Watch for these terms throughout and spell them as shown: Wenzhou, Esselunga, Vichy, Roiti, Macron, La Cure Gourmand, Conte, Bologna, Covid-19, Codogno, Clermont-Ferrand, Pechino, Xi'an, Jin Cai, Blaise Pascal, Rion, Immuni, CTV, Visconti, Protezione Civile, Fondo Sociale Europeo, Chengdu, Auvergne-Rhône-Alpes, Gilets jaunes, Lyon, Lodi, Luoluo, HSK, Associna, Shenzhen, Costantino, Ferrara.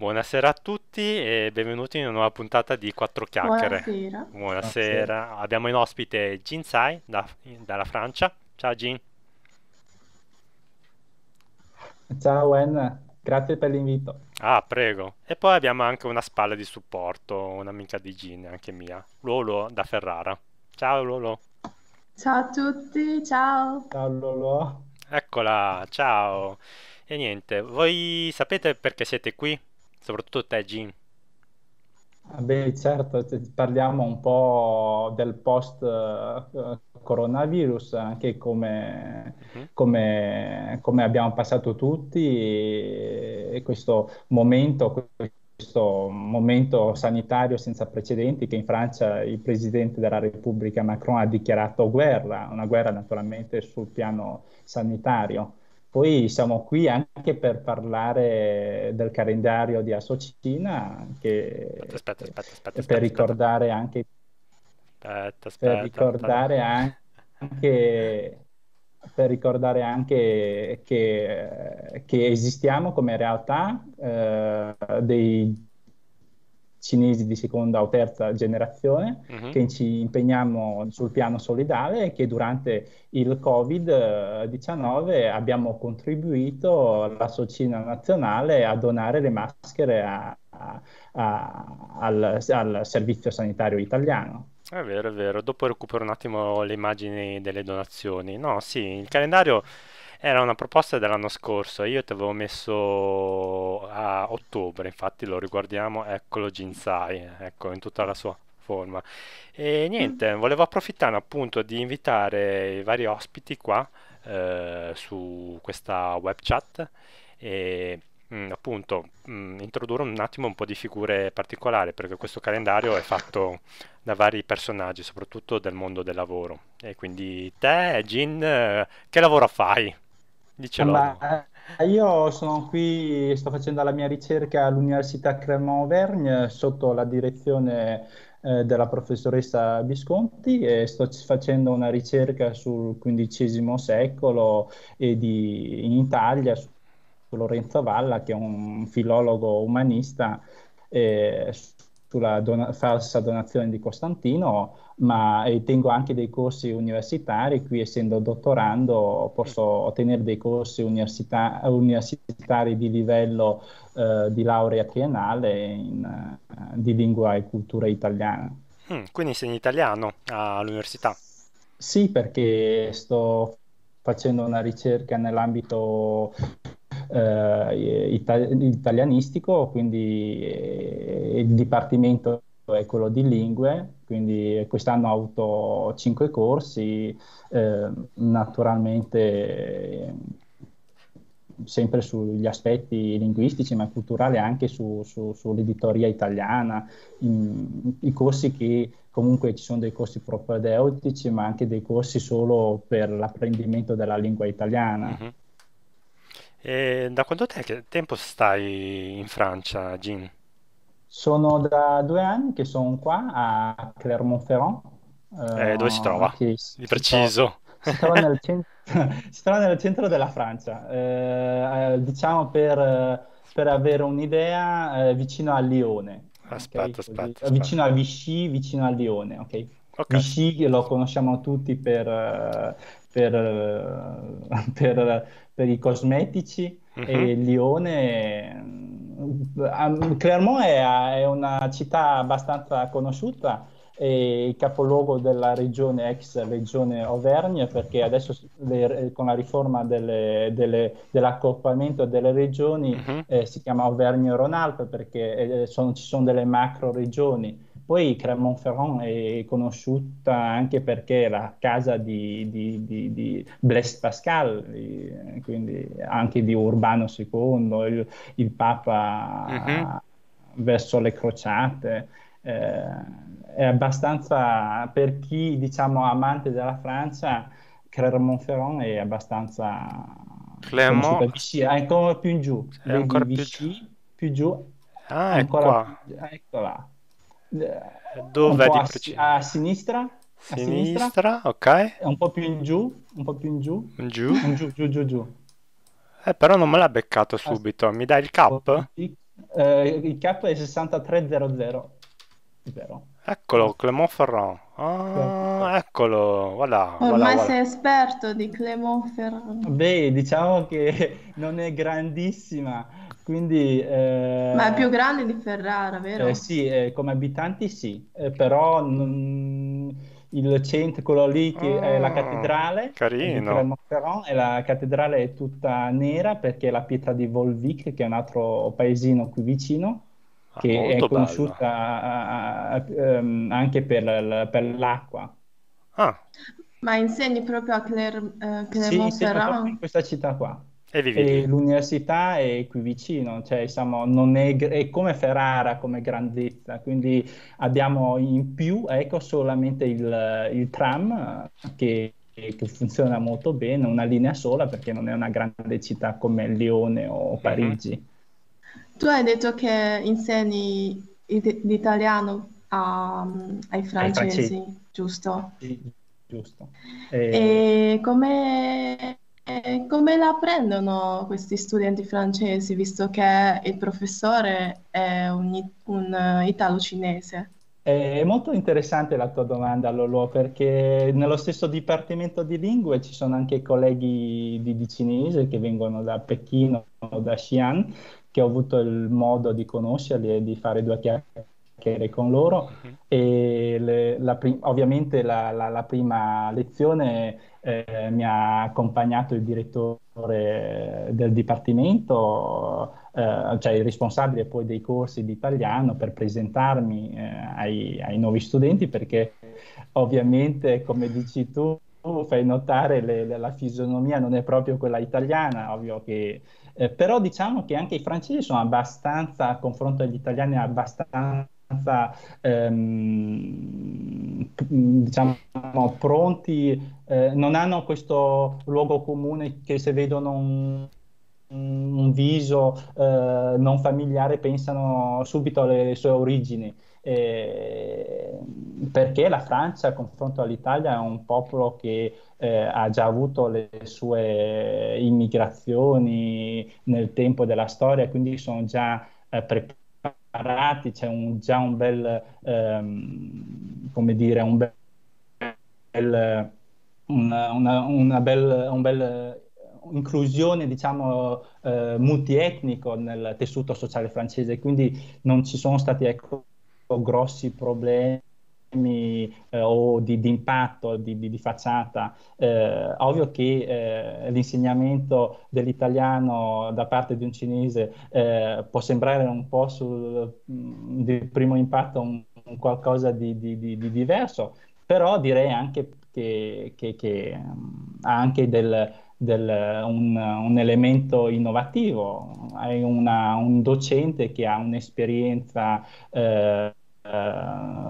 Buonasera a tutti e benvenuti in una nuova puntata di Quattro Chiacchiere. Buonasera. Buonasera. Abbiamo in ospite Jin Cai dalla Francia. Ciao Jin. Ciao Wen, grazie per l'invito. Ah, prego. E poi abbiamo anche una spalla di supporto, un'amica di Jin, anche mia, Luoluo da Ferrara. Ciao Luoluo. Ciao a tutti, ciao. Ciao Luoluo. Eccola, ciao. E niente, voi sapete perché siete qui? Soprattutto te, Jin. Beh, certo, parliamo un po' del post-coronavirus, anche come abbiamo passato tutti e questo momento sanitario senza precedenti, che in Francia il Presidente della Repubblica Macron ha dichiarato guerra, una guerra naturalmente sul piano sanitario. Poi siamo qui anche per parlare del calendario di Associna, che per ricordare anche che esistiamo come realtà dei cinesi di seconda o terza generazione, che ci impegniamo sul piano solidale e che durante il Covid-19 abbiamo contribuito all'Associna nazionale a donare le maschere al servizio sanitario italiano. È vero, è vero. Dopo recupero un attimo le immagini delle donazioni. No, sì, il calendario era una proposta dell'anno scorso, io ti avevo messo a ottobre, infatti lo riguardiamo, eccolo Jin Cai, ecco, in tutta la sua forma. E niente, volevo approfittare appunto di invitare i vari ospiti qua su questa web chat e appunto introdurre un attimo un po' di figure particolari, perché questo calendario è fatto da vari personaggi, soprattutto del mondo del lavoro. E quindi te, Jin, che lavoro fai? Dicelo. Io sono qui, sto facendo la mia ricerca all'Università Clermont-Ferrand sotto la direzione della professoressa Visconti e sto facendo una ricerca sul XV secolo e in Italia su Lorenzo Valla, che è un filologo umanista, sulla falsa donazione di Costantino. Ma tengo anche dei corsi universitari, qui essendo dottorando posso tenere dei corsi universitari di livello di laurea triennale di lingua e cultura italiana. Quindi insegni italiano all'università? Sì, perché sto facendo una ricerca nell'ambito italianistico, quindi il dipartimento è quello di lingue, quindi quest'anno ho avuto 5 corsi, naturalmente sempre sugli aspetti linguistici ma culturali, anche sull'editoria italiana, i corsi che comunque ci sono dei corsi propedeutici ma anche dei corsi solo per l'apprendimento della lingua italiana. E da quanto tempo stai in Francia, Jin? Sono da 2 anni che sono qua a Clermont-Ferrand. Dove si trova? Di preciso. Si trova nel centro della Francia, diciamo per avere un'idea, vicino a Lione. Aspetta. Vicino a Vichy, vicino a Lione, ok? Vichy lo conosciamo tutti per i cosmetici, e Lione... Clermont è una città abbastanza conosciuta, è il capoluogo della regione, ex regione Auvergne, perché adesso con la riforma dell'accorpamento delle regioni si chiama Auvergne-Rhône-Alpes, perché ci sono delle macro regioni. Poi Clermont-Ferrand è conosciuta anche perché è la casa di Blaise Pascal, quindi anche di Urbano II, il Papa verso le crociate. È abbastanza, per chi diciamo amante della Francia, Clermont-Ferrand è abbastanza conosciuta. È ancora più in giù, è ancora più giù. Ah, ancora è qua. Ecco là. Dove a sinistra, ok. Un po' più in giù. Però non me l'ha beccato subito. Mi dai il cap? Il cap è 6300. Vero. Eccolo, Clermont-Ferrand. Ah, eccolo, voilà. Ormai voilà, sei esperto di Clermont-Ferrand. Beh, diciamo che non è grandissima, quindi... Ma è più grande di Ferrara, vero? Sì, come abitanti sì, però il centro, quello lì che è la cattedrale, carino. E la cattedrale è tutta nera perché è la pietra di Volvic, che è un altro paesino qui vicino, che è conosciuta anche per l'acqua. Ah. Ma insegni proprio a Clermont-Ferrand? Sì, in questa città qua. E l'università è qui vicino, cioè siamo, non è, è come Ferrara come grandezza, quindi abbiamo in più, ecco, solamente il tram che funziona molto bene, una linea sola perché non è una grande città come Lione o Parigi. Mm-hmm. Tu hai detto che insegni l'italiano ai francesi, giusto? Sì, giusto. E come la prendono questi studenti francesi, visto che il professore è un italo-cinese? È molto interessante la tua domanda, Lolo, perché nello stesso dipartimento di lingue ci sono anche colleghi di cinese che vengono da Pechino, da Xi'an, che ho avuto il modo di conoscerli e di fare due chiacchiere con loro. Uh-huh. E ovviamente la prima lezione mi ha accompagnato il direttore del dipartimento, cioè il responsabile poi dei corsi di italiano, per presentarmi ai nuovi studenti, perché ovviamente, come dici tu, fai notare la fisionomia non è proprio quella italiana, ovvio che... però diciamo che anche i francesi sono abbastanza, a confronto agli italiani, abbastanza diciamo pronti, non hanno questo luogo comune che se vedono un viso non familiare pensano subito alle sue origini. Perché la Francia, a confronto all'Italia, è un popolo che ha già avuto le sue immigrazioni nel tempo della storia, quindi sono già preparati, c'è già un bel, come dire, un bel inclusione, diciamo, multietnico nel tessuto sociale francese, quindi non ci sono stati, ecco, grossi problemi o di impatto, di facciata. Ovvio che l'insegnamento dell'italiano da parte di un cinese può sembrare un po' di primo impatto un qualcosa di diverso, però direi anche che ha anche un elemento innovativo. Hai un docente che ha un'esperienza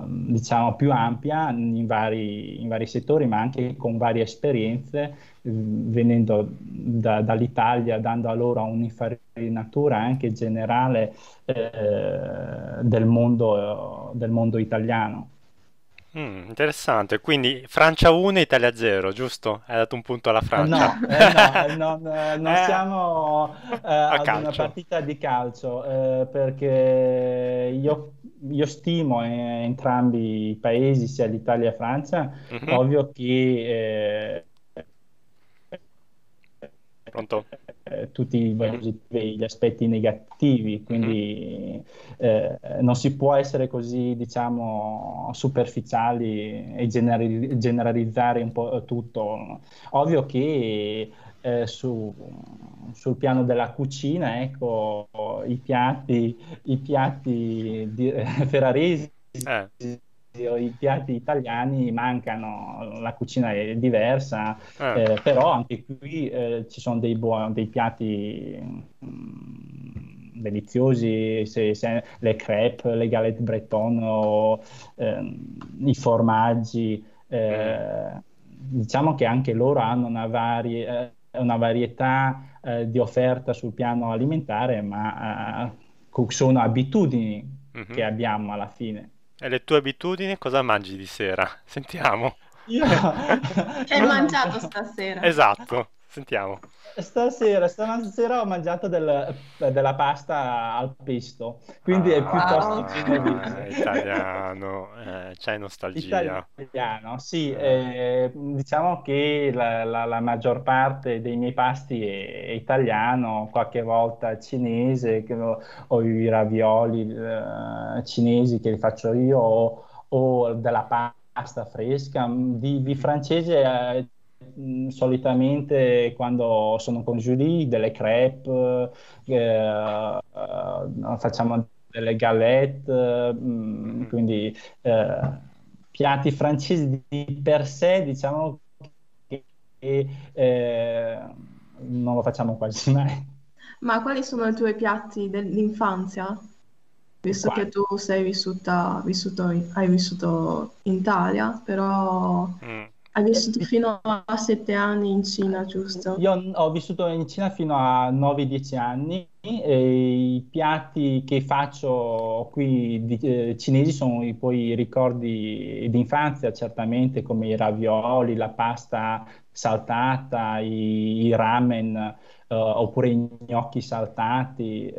diciamo più ampia in vari settori, ma anche con varie esperienze, venendo dall'Italia, dando a loro un'infarinatura anche generale del mondo italiano. Interessante, quindi Francia 1 Italia 0, giusto? Hai dato un punto alla Francia. No, non siamo ad una partita di calcio, perché io stimo entrambi i paesi, sia l'Italia che Francia. Mm-hmm. Ovvio che pronto? Tutti gli aspetti negativi, quindi non si può essere così, diciamo, superficiali e generalizzare un po' tutto. Ovvio che sul piano della cucina, ecco, i piatti ferraresi i piatti italiani mancano, la cucina è diversa, però anche qui ci sono dei piatti deliziosi, le crêpes, le galette bretonne, o i formaggi. Diciamo che anche loro hanno una varietà di offerta sul piano alimentare, ma sono abitudini che abbiamo alla fine. E le tue abitudini? Cosa mangi di sera? Sentiamo. Io... Che hai mangiato stasera? Esatto. Sentiamo. Stamattina ho mangiato della pasta al pesto, quindi è piuttosto italiano, c'è nostalgia. Italiano, sì, diciamo che la maggior parte dei miei pasti è italiano, qualche volta cinese, o i ravioli cinesi che li faccio io, o della pasta fresca. Di francese solitamente quando sono con Julie delle crêpe, facciamo delle galette, quindi piatti francesi di per sé diciamo che non lo facciamo quasi mai. Ma quali sono i tuoi piatti dell'infanzia? Visto che tu sei hai vissuto in Italia, però hai vissuto fino a 7 anni in Cina, giusto? Io ho vissuto in Cina fino a 9-10 anni e i piatti che faccio qui cinesi sono poi i ricordi d'infanzia, certamente, come i ravioli, la pasta saltata, i ramen, oppure i gnocchi saltati,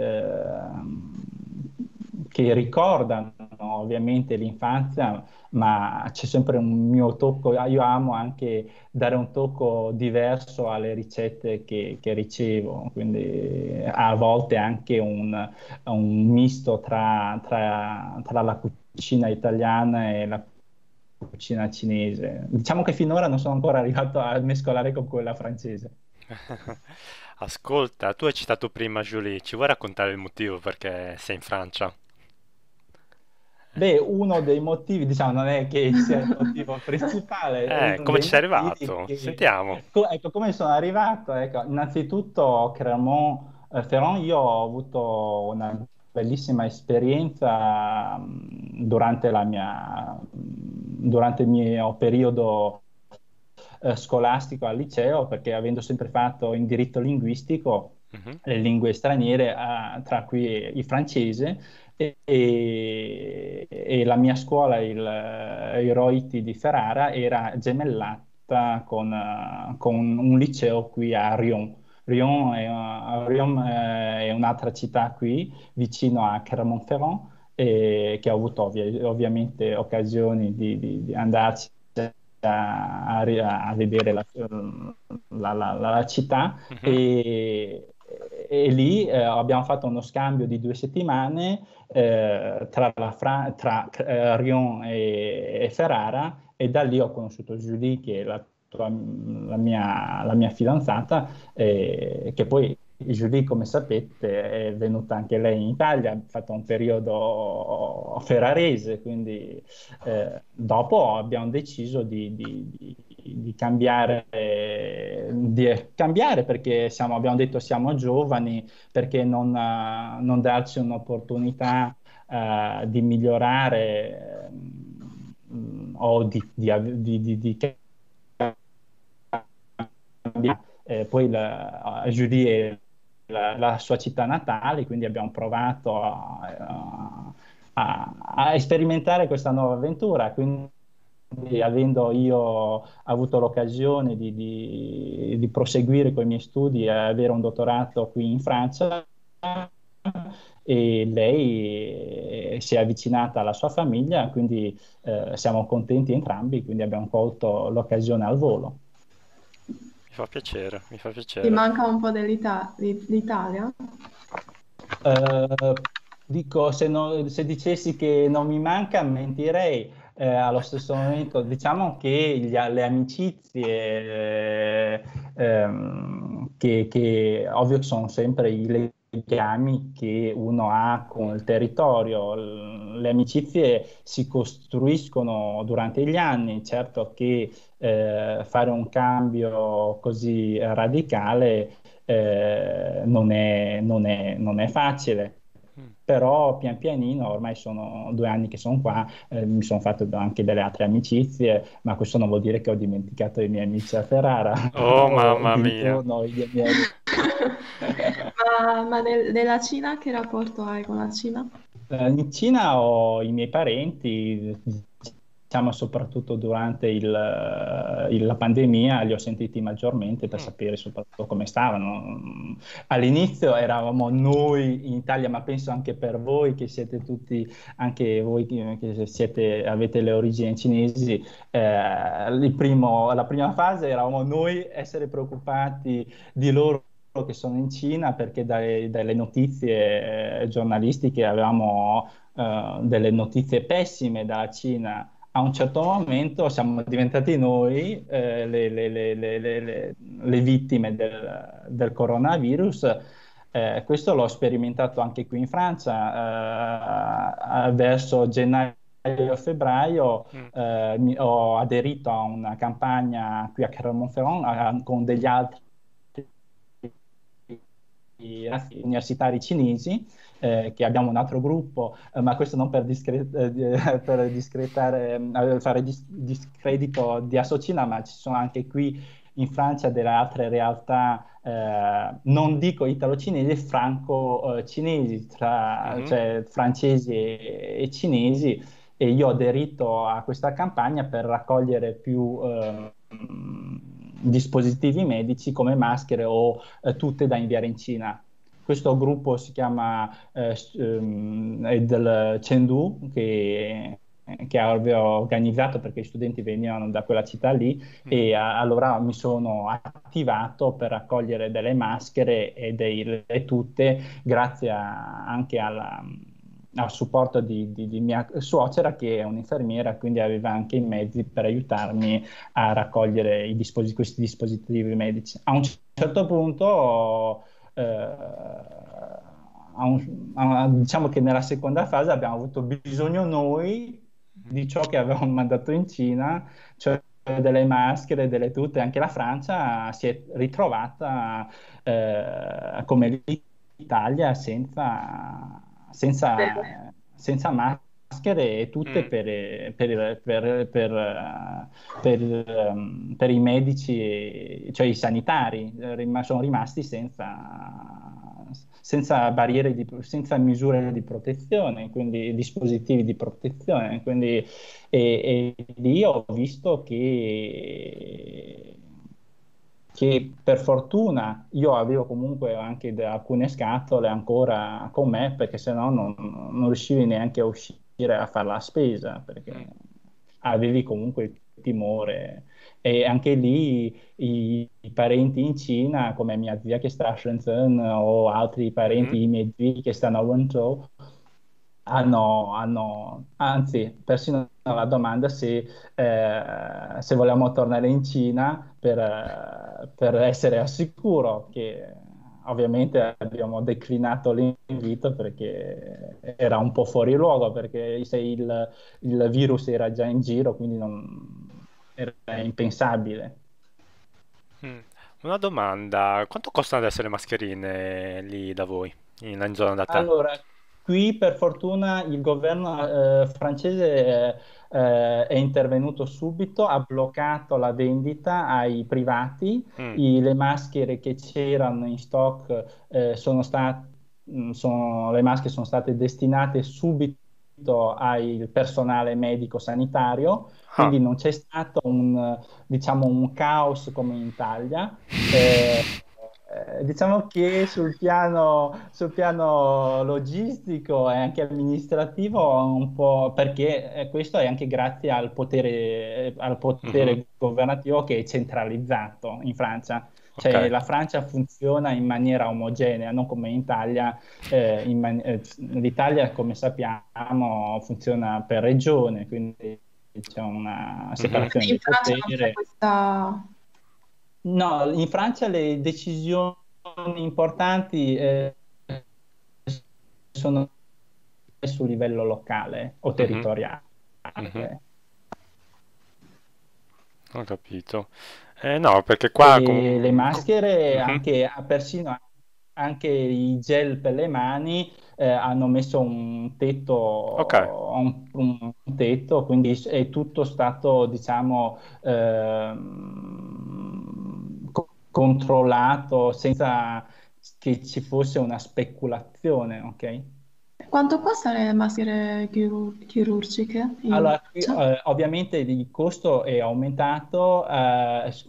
che ricordano ovviamente l'infanzia, ma c'è sempre un mio tocco. Io amo anche dare un tocco diverso alle ricette che ricevo, quindi a volte anche un misto tra la cucina italiana e la cucina cinese. Diciamo che finora non sono ancora arrivato a mescolare con quella francese. Ascolta, tu hai citato prima Julie, ci vuoi raccontare il motivo perché sei in Francia? Beh, uno dei motivi, diciamo, non è che sia il motivo principale. Come ci sei arrivato? Sentiamo. Ecco, come sono arrivato? Ecco, innanzitutto Clermont-Ferrand, io ho avuto una bellissima esperienza durante il mio periodo scolastico al liceo, perché avendo sempre fatto indirizzo linguistico, le lingue straniere, tra cui il francese, e la mia scuola, il Roiti di Ferrara, era gemellata con un liceo qui a Rion. Rion è un'altra città qui, vicino a Clermont-Ferrand, che ho avuto ovviamente occasioni di andarci a vedere la città, e lì abbiamo fatto uno scambio di 2 settimane tra Rion e Ferrara, e da lì ho conosciuto Julie, che è la mia fidanzata, che poi Julie, come sapete, è venuta anche lei in Italia, ha fatto un periodo ferrarese, quindi dopo abbiamo deciso di cambiare, perché abbiamo detto siamo giovani, perché non darci un'opportunità di migliorare o di cambiare. Poi Julie è la sua città natale, quindi abbiamo provato a sperimentare questa nuova avventura. Quindi, avendo io avuto l'occasione di proseguire con i miei studi e avere un dottorato qui in Francia, e lei si è avvicinata alla sua famiglia, quindi siamo contenti entrambi, quindi abbiamo colto l'occasione al volo. Mi fa piacere. Ti manca un po' dell'Italia? Dico, se dicessi che non mi manca, mentirei. Allo stesso momento, diciamo che le amicizie, che ovvio sono sempre i legami che uno ha con il territorio. Le amicizie si costruiscono durante gli anni. Certo che fare un cambio così radicale non è facile. Però pian pianino, ormai sono 2 anni che sono qua, mi sono fatto anche delle altre amicizie, ma questo non vuol dire che ho dimenticato i miei amici a Ferrara. Oh, mamma mia! Ma della Cina, che rapporto hai con la Cina? In Cina ho i miei parenti, diciamo soprattutto durante la pandemia li ho sentiti maggiormente per sapere soprattutto come stavano. All'inizio eravamo noi in Italia, ma penso anche per voi che siete tutti, anche voi che avete le origini cinesi, la prima fase eravamo noi essere preoccupati di loro che sono in Cina, perché dalle notizie giornalistiche avevamo delle notizie pessime dalla Cina. A un certo momento siamo diventati noi le vittime del coronavirus. Questo l'ho sperimentato anche qui in Francia. Verso gennaio e febbraio ho aderito a una campagna qui a Clermont-Ferrand con degli altri universitari cinesi, che abbiamo un altro gruppo, ma questo non per fare discredito di Associna, ma ci sono anche qui in Francia delle altre realtà, non dico italo-cinesi, franco-cinesi, cioè francesi e cinesi, e io ho aderito a questa campagna per raccogliere più dispositivi medici come maschere o tute da inviare in Cina. Questo gruppo si chiama del Chengdu, che avevo organizzato perché gli studenti venivano da quella città lì, e allora mi sono attivato per raccogliere delle maschere e delle tute, grazie anche al supporto di mia suocera, che è un'infermiera, quindi aveva anche i mezzi per aiutarmi a raccogliere questi dispositivi medici. A un certo punto, diciamo che nella seconda fase abbiamo avuto bisogno noi di ciò che avevamo mandato in Cina, cioè delle maschere, delle tute. Anche la Francia si è ritrovata come l'Italia senza maschere e tutte per i medici, cioè i sanitari, sono rimasti senza misure di protezione, quindi dispositivi di protezione. Quindi, e lì ho visto che per fortuna io avevo comunque anche alcune scatole ancora con me, perché sennò non riuscivi neanche a uscire a fare la spesa, perché avevi comunque il timore. E anche lì i parenti in Cina, come mia zia che sta a Shenzhen o altri parenti, i miei zii che stanno a Wenzhou, anzi, persino la domanda se volevamo tornare in Cina per essere al sicuro, che ovviamente abbiamo declinato l'invito perché era un po' fuori luogo, perché se il virus era già in giro, quindi era impensabile. Una domanda: quanto costano adesso le mascherine lì da voi, in zona da te? Allora, qui per fortuna il governo francese è intervenuto subito, ha bloccato la vendita ai privati. Le maschere che c'erano in stock sono state destinate subito al personale medico sanitario, quindi non c'è stato un caos come in Italia. Diciamo che sul piano logistico e anche amministrativo un po', perché questo è anche grazie al potere governativo, che è centralizzato in Francia. Cioè, la Francia funziona in maniera omogenea, non come in Italia. L'Italia, come sappiamo, funziona per regione, quindi c'è una separazione di potere. No, in Francia le decisioni importanti sono sul livello locale o territoriale. Ho capito. No, perché qua le maschere, anche persino anche i gel per le mani, hanno messo un tetto, un tetto, quindi è tutto stato, diciamo, controllato senza che ci fosse una speculazione, ok? Quanto costano le maschere chirurgiche? Allora, qui, ovviamente il costo è aumentato,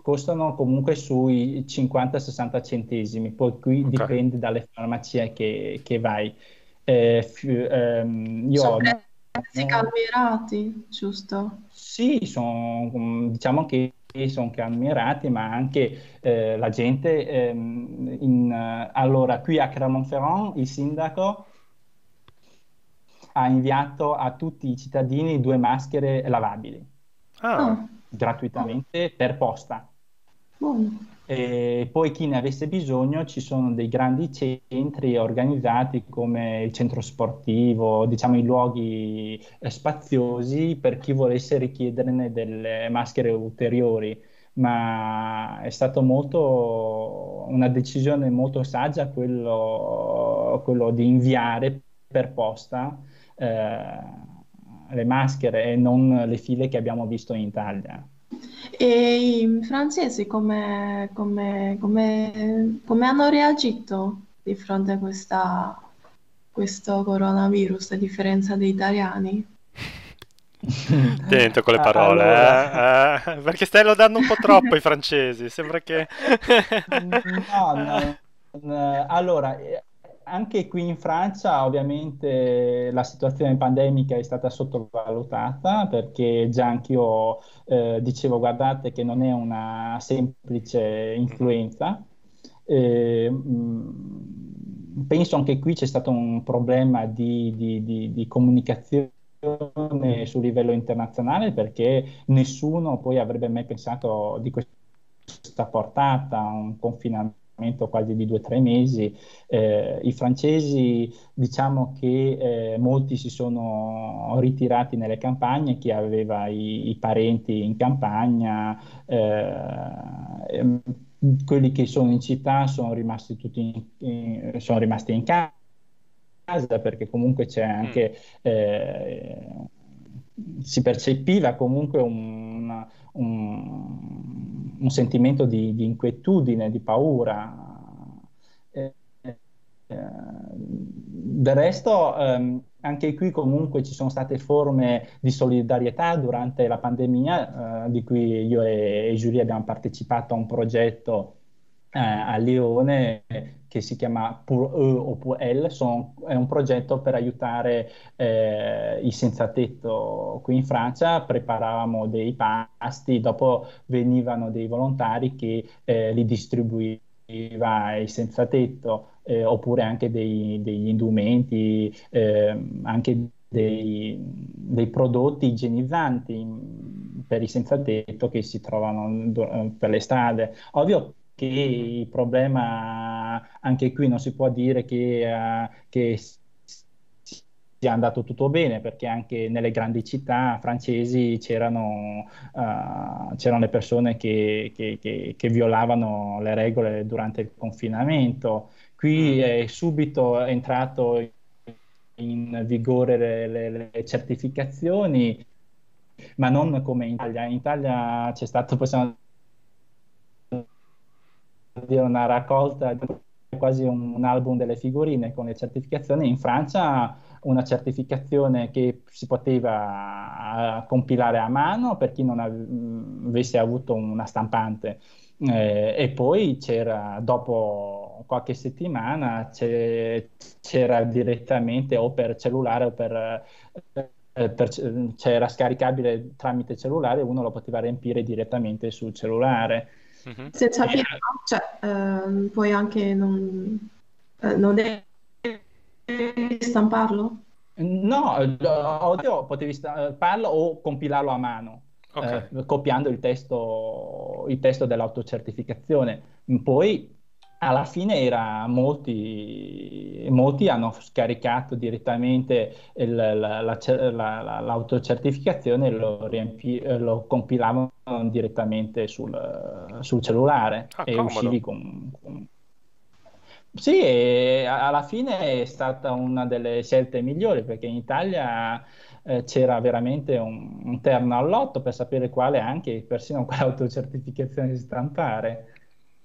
costano comunque sui 50-60 centesimi, poi qui dipende dalle farmacie che vai. Prezzi calmierati, giusto? Sì, diciamo che sono calmierati, ma anche la gente... allora, qui a Clermont-Ferrand il sindaco ha inviato a tutti i cittadini 2 maschere lavabili gratuitamente per posta. E poi chi ne avesse bisogno, ci sono dei grandi centri organizzati come il centro sportivo, diciamo i luoghi spaziosi per chi volesse richiederne delle maschere ulteriori, ma è stato molto una decisione molto saggia quello di inviare per posta le maschere e non le file che abbiamo visto in Italia. E i francesi come hanno reagito di fronte a questo coronavirus, a differenza degli italiani? Attento con le parole, allora. Perché stai lodando un po' troppo i francesi, sembra che... no, allora... Anche qui in Francia ovviamente la situazione pandemica è stata sottovalutata, perché già anch'io dicevo guardate che non è una semplice influenza. Penso anche qui c'è stato un problema di comunicazione sul livello internazionale, perché nessuno poi avrebbe mai pensato di questa portata, un confinamento quasi di 2-3 mesi. I francesi, diciamo che molti si sono ritirati nelle campagne, chi aveva i parenti in campagna, quelli che sono in città sono rimasti in casa, perché comunque c'è anche si percepiva comunque un sentimento di inquietudine, di paura. Del resto anche qui comunque ci sono state forme di solidarietà durante la pandemia, di cui io e Julie abbiamo partecipato a un progetto a Lione che si chiama Pour Eux o Pour Elle. È un progetto per aiutare i senza tetto qui in Francia. Preparavamo dei pasti, dopo venivano dei volontari che li distribuiva ai senza tetto, oppure anche degli indumenti, anche dei prodotti igienizzanti per i senza tetto che si trovano per le strade. Ovvio che il problema, anche qui non si può dire che sia andato tutto bene, perché anche nelle grandi città francesi c'erano le persone che violavano le regole durante il confinamento. Qui è subito entrato in vigore le certificazioni, ma non come in Italia. In Italia c'è stato, possiamo dire, una raccolta, quasi un album delle figurine con le certificazioni. In Francia una certificazione che si poteva compilare a mano per chi non avesse avuto una stampante, e poi c'era, dopo qualche settimana, c'era direttamente o per cellulare o c'era scaricabile tramite cellulare, uno lo poteva riempire direttamente sul cellulare. Se c'è puoi anche non devi stamparlo? No, oddio, potevi stamparlo o compilarlo a mano, copiando il testo dell'autocertificazione. Poi alla fine molti hanno scaricato direttamente l'autocertificazione e lo compilavano direttamente sul cellulare. E uscivi con... Sì, e alla fine è stata una delle scelte migliori, perché in Italia c'era veramente un terno all'otto per sapere persino quale autocertificazione stampare.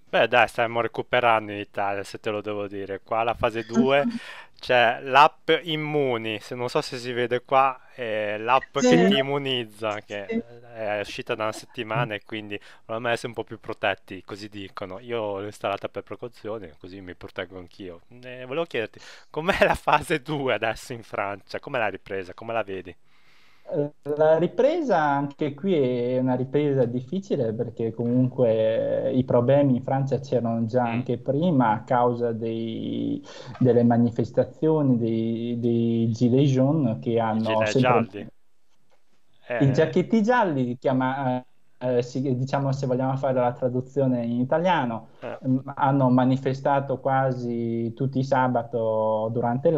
Beh, dai, stiamo recuperando in Italia, se te lo devo dire. Qua la fase 2 c'è l'app Immuni, non so se si vede qua, è l'app che ti immunizza, che è uscita da una settimana e quindi ormai siamo un po' più protetti, così dicono. Io l'ho installata per precauzione, così mi proteggo anch'io. Volevo chiederti, com'è la fase 2 adesso in Francia? Com'è la ripresa? Come la vedi? La ripresa anche qui è una ripresa difficile, perché comunque i problemi in Francia c'erano già anche prima a causa delle manifestazioni dei Gilets jaunes, che hanno gialli. I giacchetti gialli, diciamo, se vogliamo fare la traduzione in italiano, hanno manifestato quasi tutti i sabato durante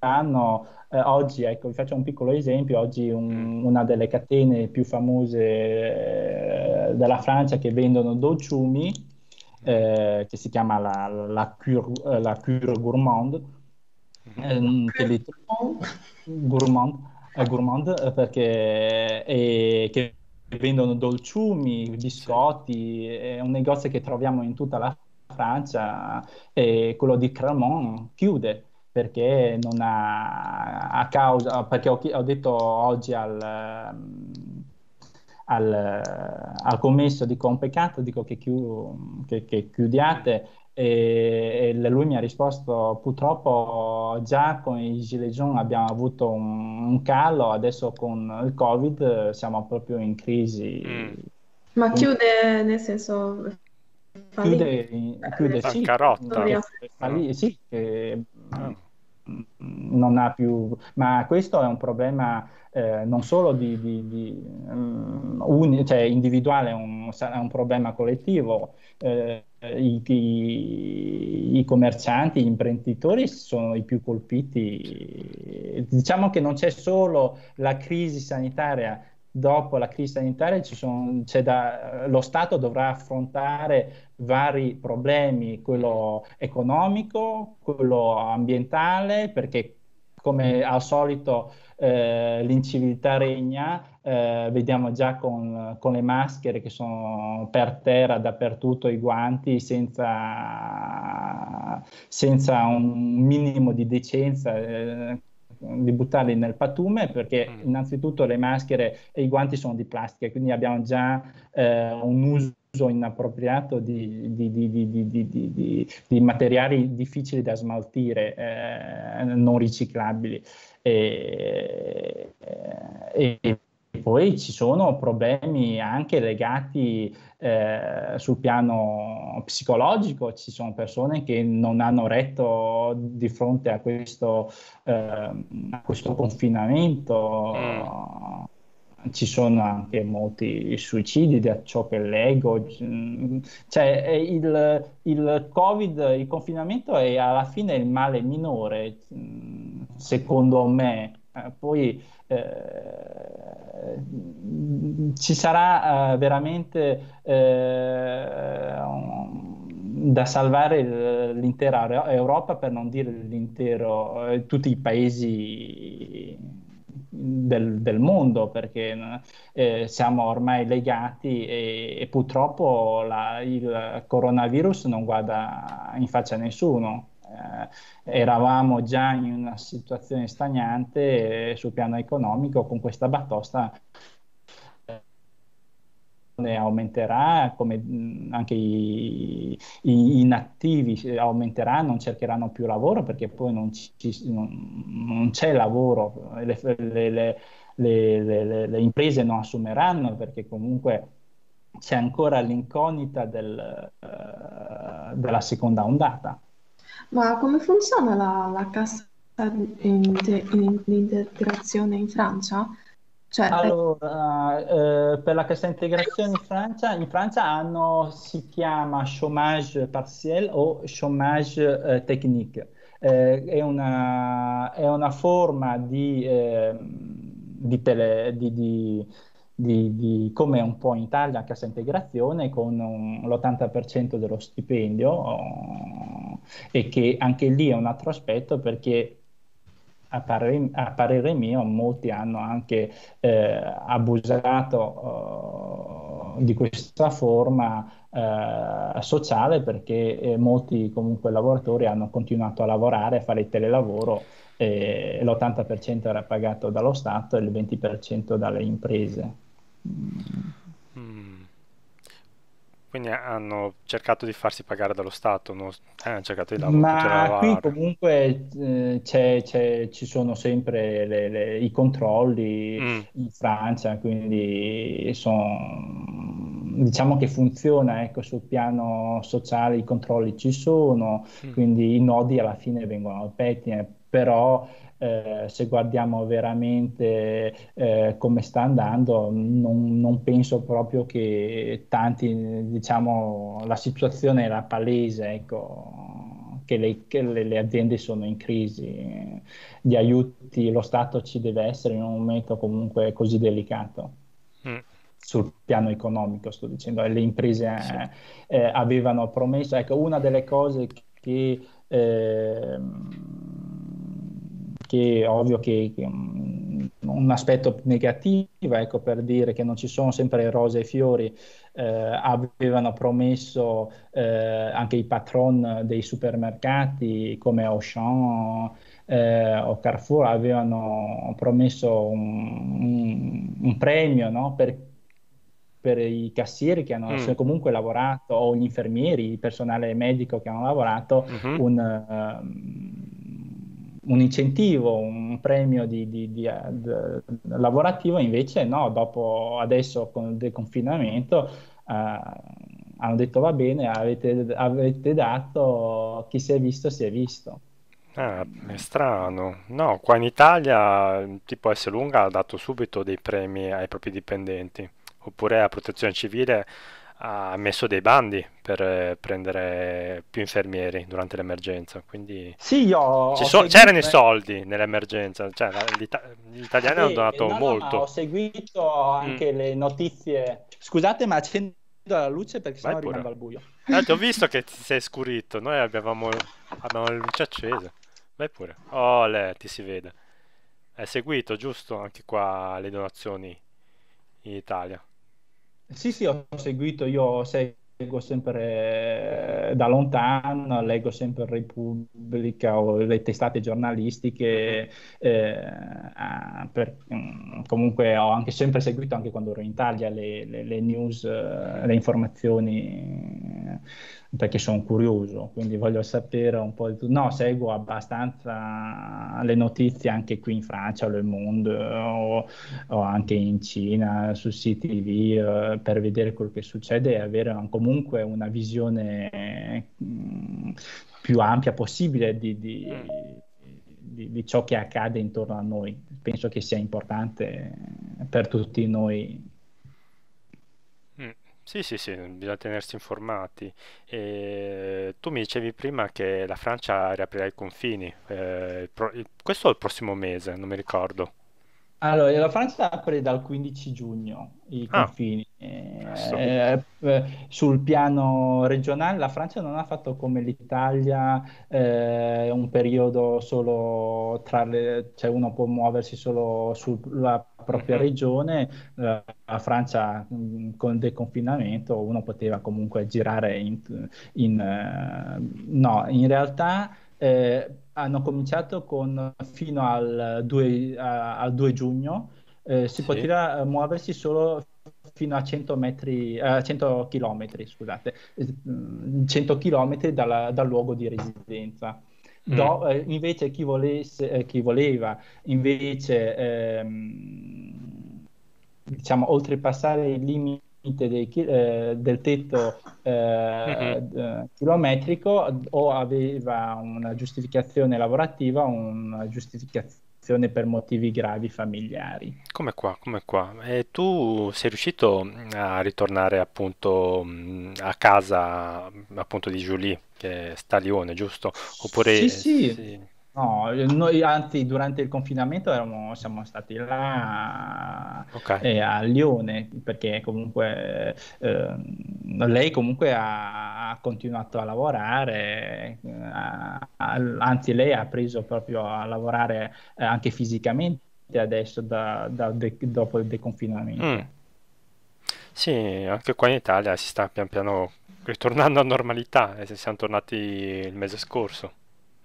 l'anno. Oggi, ecco, vi faccio un piccolo esempio. Oggi una delle catene più famose della Francia che vendono dolciumi, che si chiama La Cure Gourmand, Gourmand, perché che vendono dolciumi, biscotti. È un negozio che troviamo in tutta la Francia, e quello di Clermont chiude, perché non ha a causa, perché ho detto oggi al commesso di Compecato, dico che chiudiate, e lui mi ha risposto: purtroppo già con i Gilets jaunes abbiamo avuto un calo, adesso con il Covid siamo proprio in crisi. Ma chiude, nel senso, chiude sì, carota. Sì, che non ha più, ma questo è un problema non solo cioè individuale, è un problema collettivo. I commercianti, gli imprenditori sono i più colpiti. Diciamo che non c'è solo la crisi sanitaria. Dopo la crisi sanitaria lo Stato dovrà affrontare vari problemi, quello economico, quello ambientale, perché come al solito l'inciviltà regna, vediamo già con le maschere che sono per terra dappertutto, i guanti, senza un minimo di decenza, di buttarli nel pattume, perché innanzitutto le maschere e i guanti sono di plastica, quindi abbiamo già un uso inappropriato di materiali difficili da smaltire, non riciclabili, e poi ci sono problemi anche legati sul piano psicologico. Ci sono persone che non hanno retto di fronte a questo confinamento. Ci sono anche molti suicidi, da ciò che leggo. Cioè, il Covid, il confinamento è alla fine il male minore, secondo me. Poi ci sarà veramente da salvare l'intera Europa, per non dire tutti i paesi del mondo, perché siamo ormai legati, e purtroppo il coronavirus non guarda in faccia a nessuno. Eravamo già in una situazione stagnante sul piano economico, con questa battosta ne aumenterà, come anche i inattivi aumenteranno, non cercheranno più lavoro, perché poi non c'è lavoro, le imprese non assumeranno, perché comunque c'è ancora l'incognita della seconda ondata. Ma come funziona la cassa di integrazione in Francia? Cioè, allora, per la cassa integrazione in Francia si chiama chômage partiel o chômage technique. È una forma di come un po' in Italia la cassa integrazione, con l'80% dello stipendio, e che anche lì è un altro aspetto, perché a parere mio molti hanno anche abusato di questa forma, sociale, perché molti comunque lavoratori hanno continuato a lavorare, a fare il telelavoro, e l'80% era pagato dallo Stato e il 20% dalle imprese. Quindi hanno cercato di farsi pagare dallo Stato, no? Hanno cercato di lavorare. Ma qui comunque ci sono sempre i controlli in Francia, quindi diciamo che funziona, ecco, sul piano sociale i controlli ci sono, quindi i nodi alla fine vengono al pettine, però... se guardiamo veramente come sta andando, non penso proprio che tanti, diciamo, la situazione era palese, ecco, che le aziende sono in crisi, gli aiuti, lo Stato ci deve essere in un momento comunque così delicato. Sul piano economico, sto dicendo, le imprese avevano promesso, ecco, una delle cose che ovvio che un aspetto negativo, ecco, per dire che non ci sono sempre rose e fiori, avevano promesso anche i patron dei supermercati come Auchan o Carrefour, avevano promesso un premio, no? Per i cassieri che hanno comunque lavorato, o gli infermieri, il personale medico che hanno lavorato, un incentivo, un premio lavorativo. Invece no, adesso con il deconfinamento hanno detto va bene, avete dato, chi si è visto si è visto. È strano, no? Qua in Italia tipo Esselunga ha dato subito dei premi ai propri dipendenti, oppure la Protezione Civile ha messo dei bandi per prendere più infermieri durante l'emergenza, quindi sì, c'erano i soldi nell'emergenza, cioè, gli italiani hanno donato molto. Ho seguito anche le notizie. Scusate, ma accendo la luce perché sennò rimango al buio. Ti ho visto che ti sei scurito, noi abbiamo la luce accesa. Vai pure. Oh, ti si vede. Hai seguito, giusto, anche qua le donazioni in Italia? Sì, ho seguito, io seguo sempre da lontano, leggo sempre Repubblica o le testate giornalistiche, comunque ho anche sempre seguito, anche quando ero in Italia, le news, le informazioni, perché sono curioso, quindi voglio sapere un po' di tutto. No, seguo abbastanza le notizie anche qui in Francia, o nel mondo, o anche in Cina, su CTV, per vedere quello che succede e avere comunque una visione più ampia possibile di ciò che accade intorno a noi. Penso che sia importante per tutti noi. Sì, bisogna tenersi informati. E tu mi dicevi prima che la Francia riaprirà i confini, questo è il prossimo mese, non mi ricordo. Allora, la Francia apre dal 15 giugno i confini. Sul piano regionale la Francia non ha fatto come l'Italia un periodo solo cioè uno può muoversi solo sulla propria regione. La Francia con il deconfinamento uno poteva comunque girare no, in realtà hanno cominciato fino al 2 giugno, si poteva muoversi solo fino a 100 km, scusate, 100 km dal luogo di residenza. Invece chi voleva oltrepassare il limite del tetto chilometrico, o aveva una giustificazione lavorativa, una giustificazione per motivi gravi familiari. Come qua. E tu sei riuscito a ritornare appunto a casa appunto di Julie, che sta a Lione, giusto? Oppure... Sì. No, noi anzi durante il confinamento siamo stati là a Lione, perché comunque lei comunque ha continuato a lavorare, anzi lei ha preso proprio a lavorare anche fisicamente adesso dopo il deconfinamento. Sì, anche qua in Italia si sta pian piano ritornando a normalità, siamo tornati il mese scorso.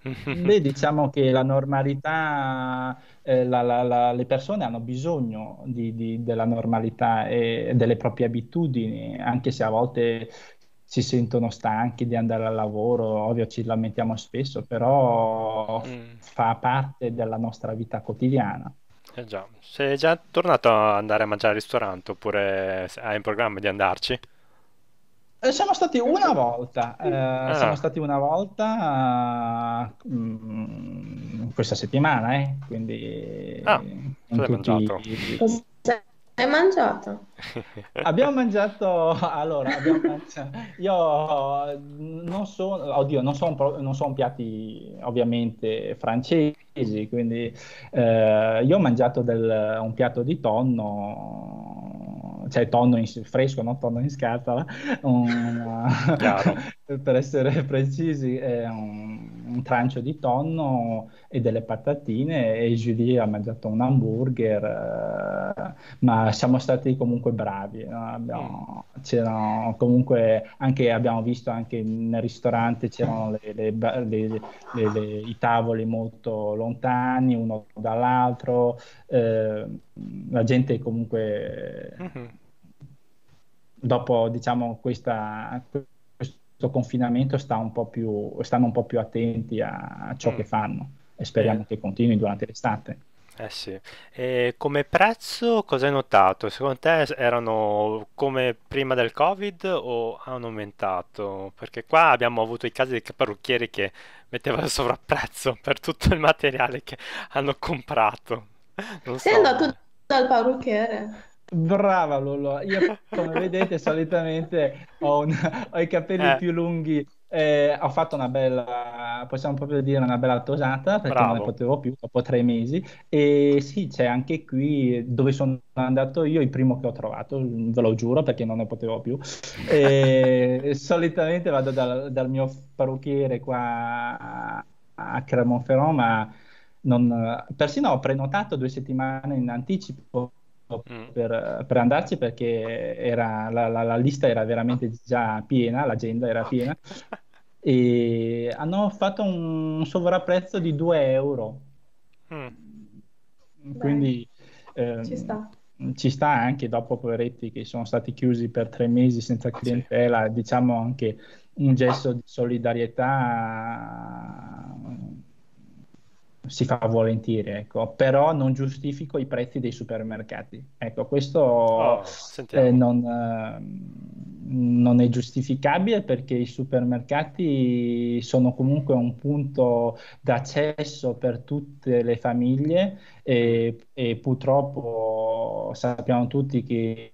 Beh, diciamo che la normalità, le persone hanno bisogno della normalità e delle proprie abitudini, anche se a volte si sentono stanchi di andare al lavoro, ovvio ci lamentiamo spesso, però fa parte della nostra vita quotidiana. Eh già, sei già tornato ad andare a mangiare al ristorante oppure hai in programma di andarci? Siamo stati una volta, siamo stati una volta questa settimana, quindi... Ah, cosa hai mangiato? Abbiamo mangiato, allora, io non sono, oddio, non sono piatti ovviamente francesi, quindi io ho mangiato un piatto di tonno, cioè tonno fresco, non tonno in scatola, per essere precisi, un trancio di tonno e delle patatine, e Julie ha mangiato un hamburger, ma siamo stati comunque bravi, no? C'erano comunque anche, abbiamo visto anche nel ristorante c'erano i tavoli molto lontani uno dall'altro, la gente comunque dopo, diciamo, questo confinamento stanno un po' più attenti a ciò che fanno, e speriamo che continui durante l'estate. Eh sì. E come prezzo cosa hai notato? Secondo te erano come prima del Covid o hanno aumentato? Perché qua abbiamo avuto i casi dei parrucchieri che mettevano sovrapprezzo per tutto il materiale che hanno comprato. Sei andato dal parrucchiere? Brava Luoluo, io come vedete solitamente ho i capelli più lunghi, ho fatto una bella, possiamo proprio dire una bella tosata, perché non ne potevo più dopo 3 mesi, e sì, c'è anche qui dove sono andato io, il primo che ho trovato, ve lo giuro, perché non ne potevo più, e solitamente vado dal mio parrucchiere qua a Clermont-Ferrand, ma persino ho prenotato 2 settimane in anticipo per andarci, perché era, la lista era veramente già piena, l'agenda era piena, e hanno fatto un sovrapprezzo di 2 euro, quindi ci sta anche, dopo poveretti che sono stati chiusi per 3 mesi senza clientela, diciamo anche un gesto di solidarietà si fa volentieri, ecco. Però non giustifico i prezzi dei supermercati, ecco, questo non è giustificabile, perché i supermercati sono comunque un punto d'accesso per tutte le famiglie, e purtroppo sappiamo tutti che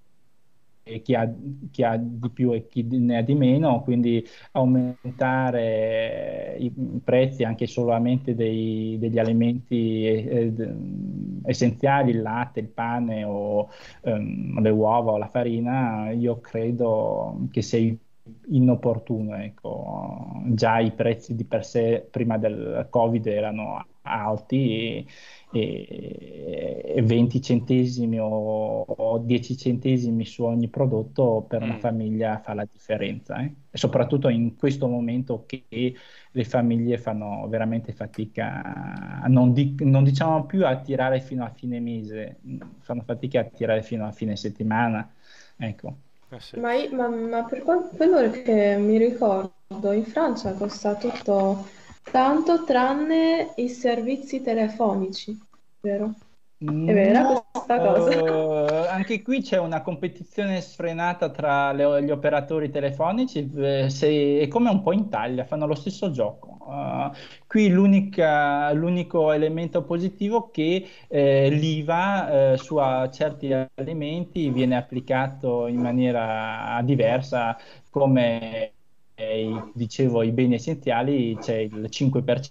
chi ha di più e chi ne ha di meno, quindi aumentare i prezzi anche solamente degli alimenti essenziali, il latte, il pane o le uova o la farina, io credo che sia inopportuno, ecco. Già i prezzi di per sé prima del Covid erano alti, e 20 centesimi o 10 centesimi su ogni prodotto per una famiglia fa la differenza, e soprattutto in questo momento che le famiglie fanno veramente fatica, non diciamo più a tirare fino a fine mese, fanno fatica a tirare fino a fine settimana, ecco. Ma per quello che mi ricordo, in Francia costa tutto tanto tranne i servizi telefonici, vero? È vera, no, questa cosa? Anche qui c'è una competizione sfrenata tra gli operatori telefonici, è come un po' in Italia, fanno lo stesso gioco. Qui l'unico elemento positivo è che l'IVA su certi alimenti viene applicato in maniera diversa, come dicevo i beni essenziali c'è il 5%.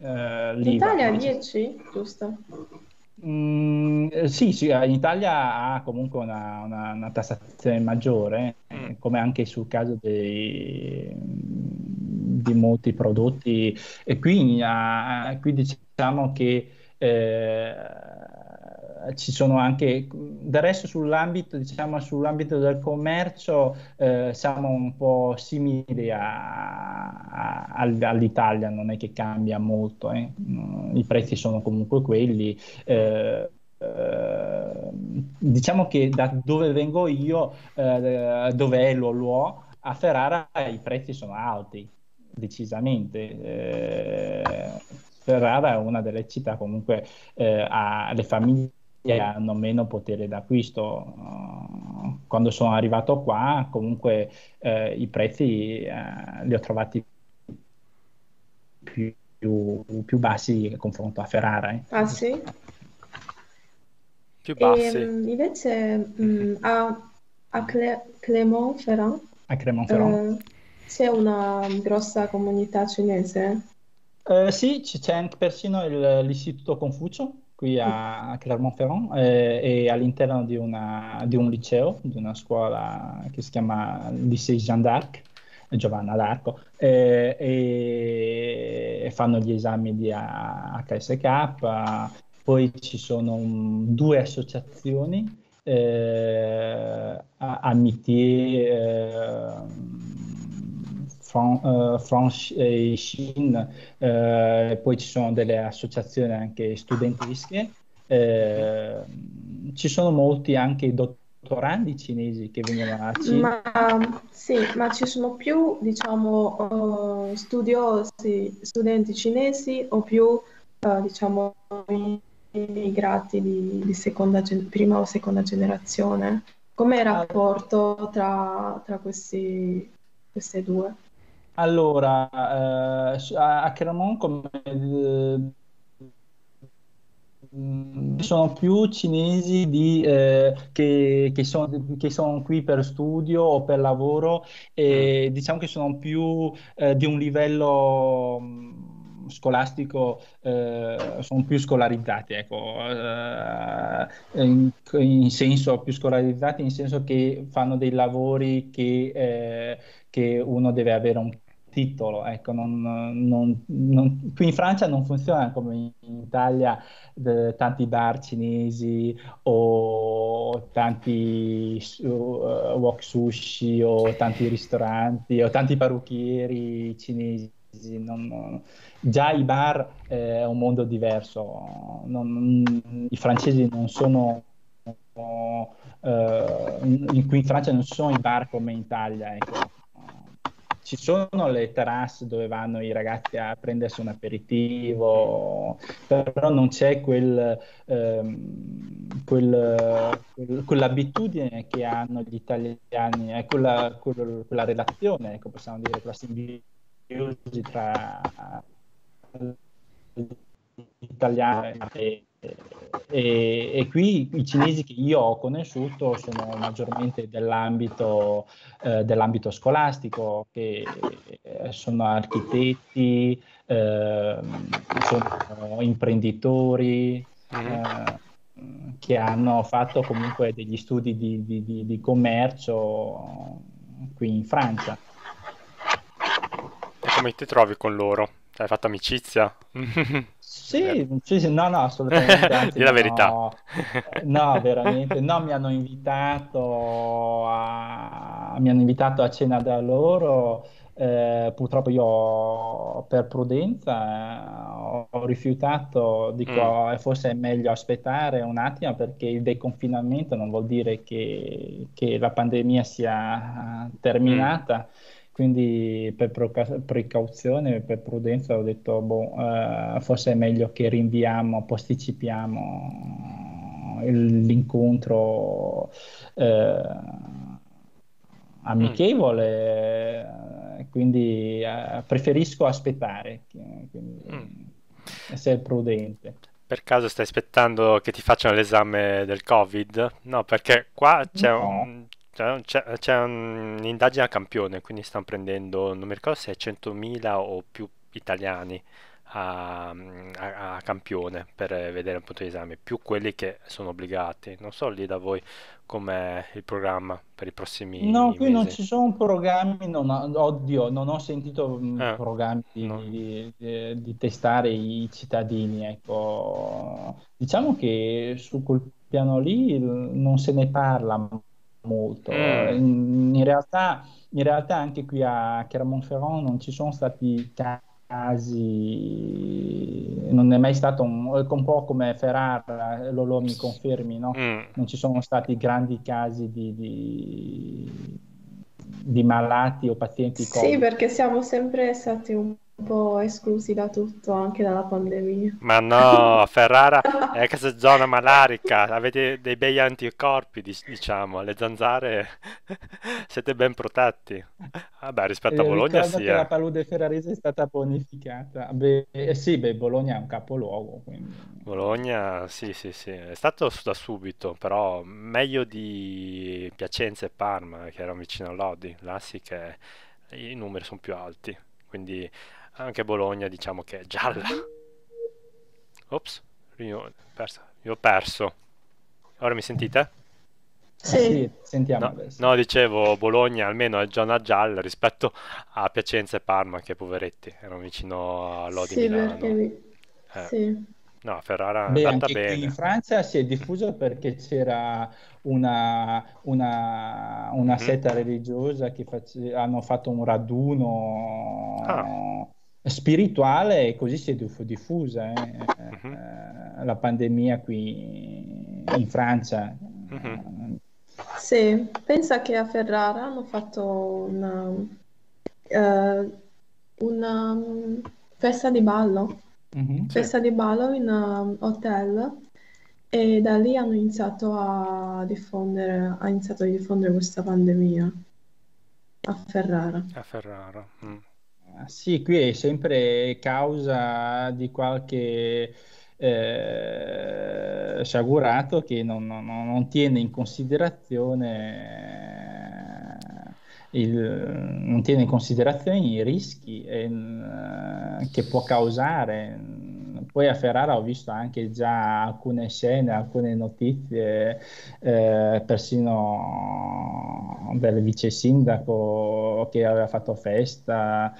In Italia 10, giusto? Sì, in Italia ha comunque una tassazione maggiore, come anche sul caso di molti prodotti, e qui diciamo che ci sono anche, del resto sull'ambito, diciamo, sull'ambito del commercio siamo un po' simili all'Italia, non è che cambia molto, i prezzi sono comunque quelli. Diciamo che da dove vengo io, dove è Luoluo, a Ferrara i prezzi sono alti, decisamente. Ferrara è una delle città comunque, le famiglie hanno meno potere d'acquisto. Quando sono arrivato qua comunque i prezzi li ho trovati più bassi in confronto a Ferrara. Ah sì? Più bassi. E, invece a Clermont-Ferrand c'è una grossa comunità cinese? Sì, c'è anche persino l'istituto Confucio qui a Clermont-Ferrand, e all'interno di un liceo, di una scuola che si chiama Lycée Jeanne d'Arc, Giovanna d'Arco, e fanno gli esami di HSK. Poi ci sono due associazioni, Amitié France e Shin, poi ci sono delle associazioni anche studentesche, ci sono molti anche dottorandi cinesi che vengono a Cina. Ma ci sono più, diciamo, studiosi, studenti cinesi, o più, diciamo, immigrati di prima o seconda generazione? Com'è il rapporto tra queste due? Allora, a Clermont sono più cinesi che sono qui per studio o per lavoro, e diciamo che sono più di un livello scolastico, sono più scolarizzati, ecco, in senso che fanno dei lavori che uno deve avere un titolo, ecco, qui in Francia non funziona come in Italia, tanti bar cinesi o tanti wok sushi o tanti ristoranti o tanti parrucchieri cinesi. Già i bar è un mondo diverso, i francesi non sono, qui in Francia non sono i bar come in Italia, ecco. Ci sono le terrasse dove vanno i ragazzi a prendersi un aperitivo, però non c'è quell'abitudine che hanno gli italiani, è quella relazione, ecco, possiamo dire, quella simbiosi tra l'italiano e qui i cinesi che io ho conosciuto sono maggiormente dell'ambito scolastico, che sono architetti, sono imprenditori, che hanno fatto comunque degli studi di commercio qui in Francia. Come ti trovi con loro? Hai fatto amicizia? Sì, no, assolutamente. Anzi, dì la verità. No, veramente. No, mi hanno invitato a cena da loro. Purtroppo io, per prudenza, ho rifiutato. Dico, forse è meglio aspettare un attimo, perché il deconfinamento non vuol dire che la pandemia sia terminata. Quindi per precauzione, per prudenza, ho detto, forse è meglio che posticipiamo l'incontro amichevole, quindi preferisco aspettare, quindi, essere prudente. Per caso stai aspettando che ti facciano l'esame del Covid? No, perché qua c'è c'è un'indagine a campione, quindi stanno prendendo, non mi ricordo se è 100.000 o più italiani a campione per vedere un punto di esame, più quelli che sono obbligati. Non so lì da voi com'è il programma per i prossimi mesi. No, qui non ci sono programmi, non ho sentito programmi di testare i cittadini, ecco. Diciamo che su quel piano lì non se ne parla molto. In realtà anche qui a Clermont-Ferrand non ci sono stati casi, non è mai stato un po' come Ferrara, Lolo mi confermi, no? Non ci sono stati grandi casi di malati o pazienti COVID. Sì, perché siamo sempre stati un po' esclusi da tutto, anche dalla pandemia. Ma no, Ferrara è ex zona malarica, avete dei bei anticorpi, diciamo, le zanzare siete ben protetti. Vabbè, rispetto a Bologna sì. Che la palude ferrarese è stata bonificata. Bologna è un capoluogo, quindi. Bologna, sì, è stato da subito, però meglio di Piacenza e Parma, che erano vicino a Lodi. Là sì che i numeri sono più alti, quindi anche Bologna diciamo che è gialla. Ops, io ho perso. Ora mi sentite? Sì, sentiamo adesso. No, dicevo Bologna almeno è zona gialla rispetto a Piacenza e Parma, che poveretti erano vicino a Lodi, sì, Milano. Sì. No, Ferrara è andata bene. In Francia si è diffuso perché c'era una setta religiosa che hanno fatto un raduno spirituale, e così si è diffusa la pandemia qui in Francia. Sì, pensa che a Ferrara hanno fatto una festa di ballo. Festa di ballo in un hotel, e da lì hanno iniziato a diffondere questa pandemia a Ferrara. Sì, qui è sempre causa di qualche sciagurato che non tiene in considerazione i rischi che può causare. Poi a Ferrara ho visto anche già alcune scene, alcune notizie, persino del vice sindaco che aveva fatto festa,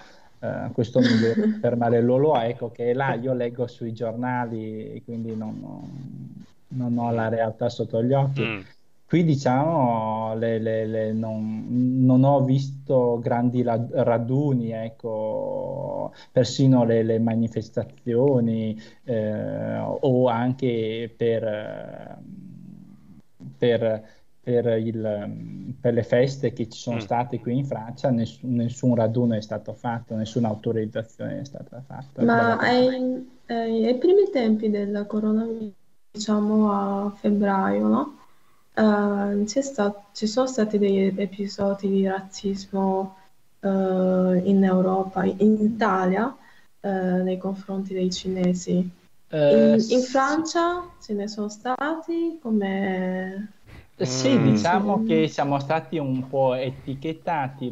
questo mi deve fermare Luoluo, ecco, che là io leggo sui giornali, quindi non ho la realtà sotto gli occhi. Qui diciamo non ho visto grandi raduni, ecco, persino le manifestazioni o anche per le feste che ci sono state qui in Francia, nessun raduno è stato fatto, nessuna autorizzazione è stata fatta. Ma ai primi tempi del coronavirus, diciamo a febbraio, no? Ci sono stati degli episodi di razzismo in Europa, in Italia, nei confronti dei cinesi. In Francia ce ne sono stati come... Sì, diciamo che siamo stati un po' etichettati,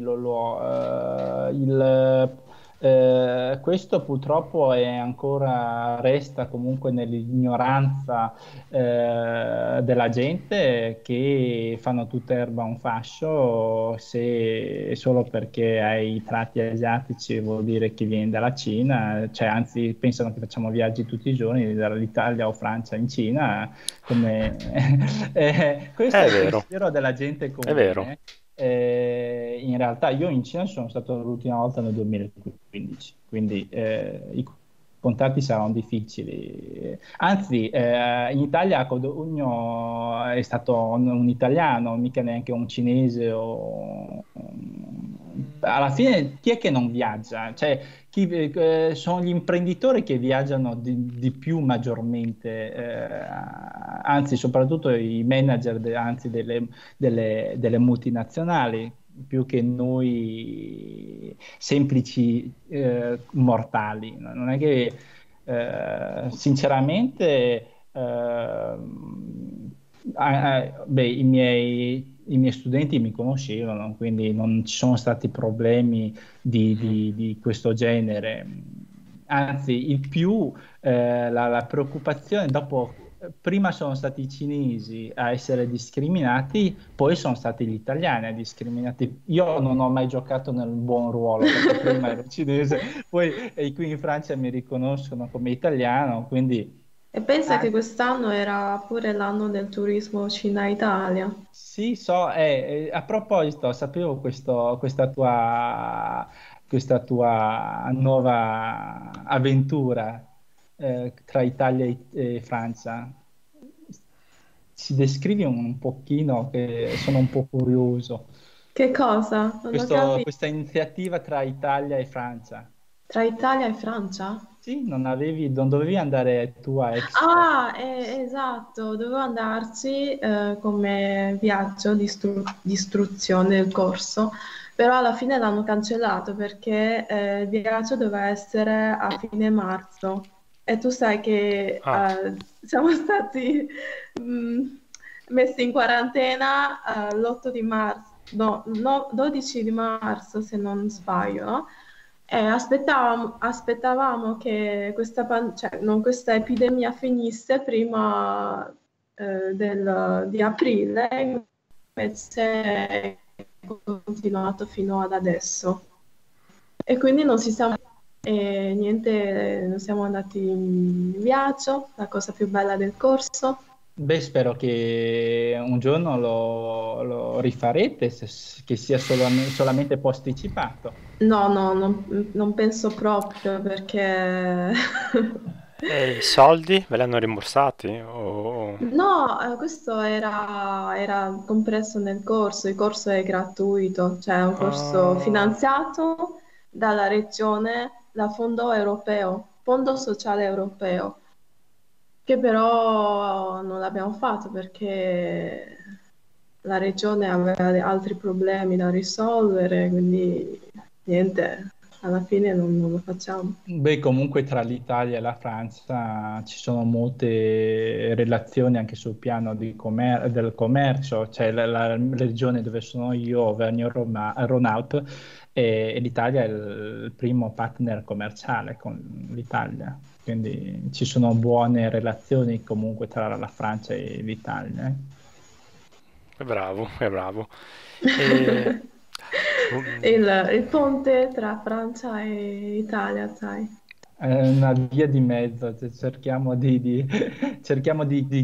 questo purtroppo resta comunque nell'ignoranza della gente, che fanno tutta erba un fascio, se solo perché ai prati asiatici vuol dire che viene dalla Cina, cioè anzi pensano che facciamo viaggi tutti i giorni dall'Italia o Francia in Cina, come... questo è vero. Il pensiero della gente comune. È vero. In realtà io in Cina sono stato l'ultima volta nel 2015, quindi i contatti saranno difficili. Anzi, in Italia a Codogno è stato un italiano, mica neanche un cinese o... Alla fine chi è che non viaggia? Cioè, sono gli imprenditori che viaggiano di più maggiormente, anzi soprattutto i manager delle multinazionali, più che noi semplici mortali. Non è che sinceramente i miei studenti mi conoscevano, quindi non ci sono stati problemi di questo genere. Anzi, il più la preoccupazione prima sono stati i cinesi a essere discriminati, poi sono stati gli italiani a discriminati. Io non ho mai giocato nel buon ruolo, perché prima ero cinese, poi qui in Francia mi riconoscono come italiano, quindi E pensa che quest'anno era pure l'anno del turismo Cina-Italia. Sì, so, a proposito, sapevo questa tua nuova avventura tra Italia e Francia. Ci descrivi un pochino, che sono un po' curioso. Che cosa? Questa iniziativa tra Italia e Francia. Tra Italia e Francia? Sì, non dovevi andare tu a Expo. Ah, esatto, dovevo andarci come viaggio di istruzione del corso, però alla fine l'hanno cancellato perché il viaggio doveva essere a fine marzo e tu sai che siamo stati messi in quarantena l'8 di marzo, no, 12 di marzo se non sbaglio, no? Aspettavamo che questa epidemia finisse prima di aprile, invece è continuato fino ad adesso. E quindi non siamo andati in viaggio, la cosa più bella del corso. Beh, spero che un giorno lo rifarete, che sia solamente posticipato. No, non penso proprio, perché... E i soldi ve li hanno rimborsati? No, questo era compreso nel corso, il corso è gratuito, cioè è un corso finanziato dalla regione, dal Fondo Sociale Europeo. Che però non l'abbiamo fatto perché la regione aveva altri problemi da risolvere, quindi niente, alla fine non lo facciamo. Beh, comunque tra l'Italia e la Francia ci sono molte relazioni anche sul piano del commercio, cioè la regione dove sono io, Auvergne-Rhône-Alpes, e l'Italia è il primo partner commerciale con l'Italia, quindi ci sono buone relazioni comunque tra la Francia e l'Italia. È bravo. E... il ponte tra Francia e Italia, sai? È una via di mezzo, cerchiamo di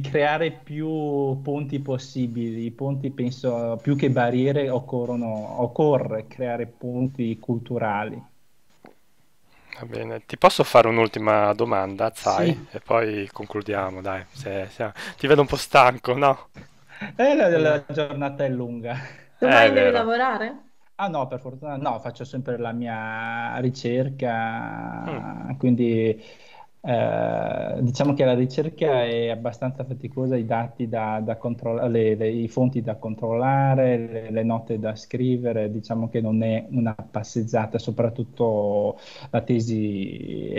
creare più ponti possibili. I ponti, penso, più che barriere occorre creare ponti culturali. Va bene, ti posso fare un'ultima domanda, sai? Sì. E poi concludiamo, dai, ti vedo un po' stanco, no? La giornata è lunga. Domani devi lavorare? Ah no, per fortuna no, faccio sempre la mia ricerca, quindi diciamo che la ricerca è abbastanza faticosa, i dati da controllare, i fonti da controllare, le note da scrivere, diciamo che non è una passeggiata, soprattutto la tesi